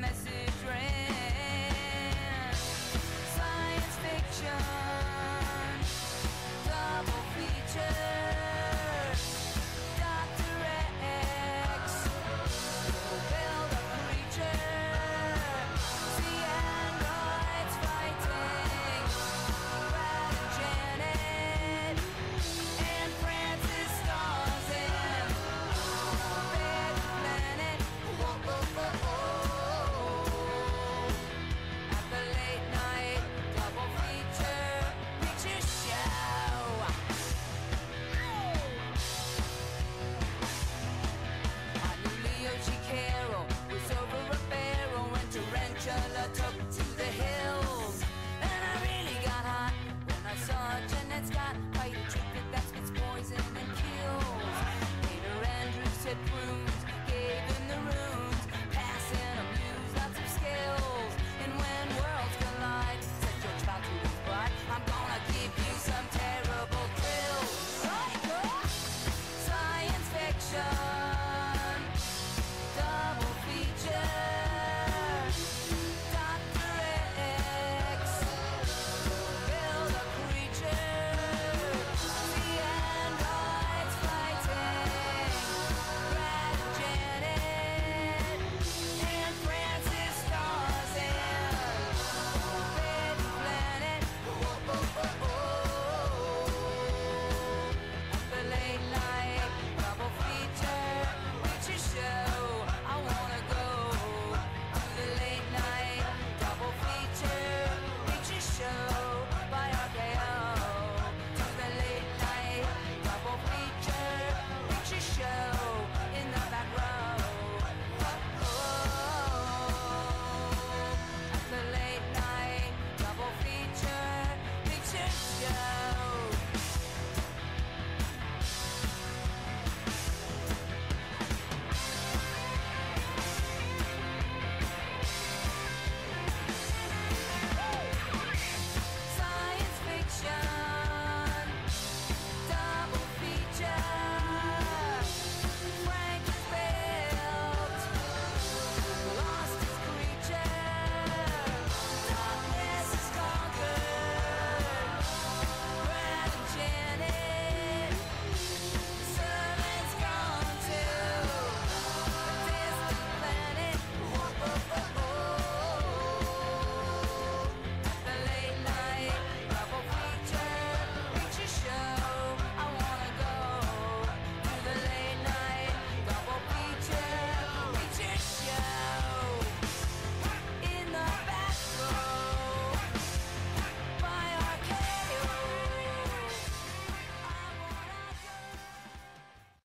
message.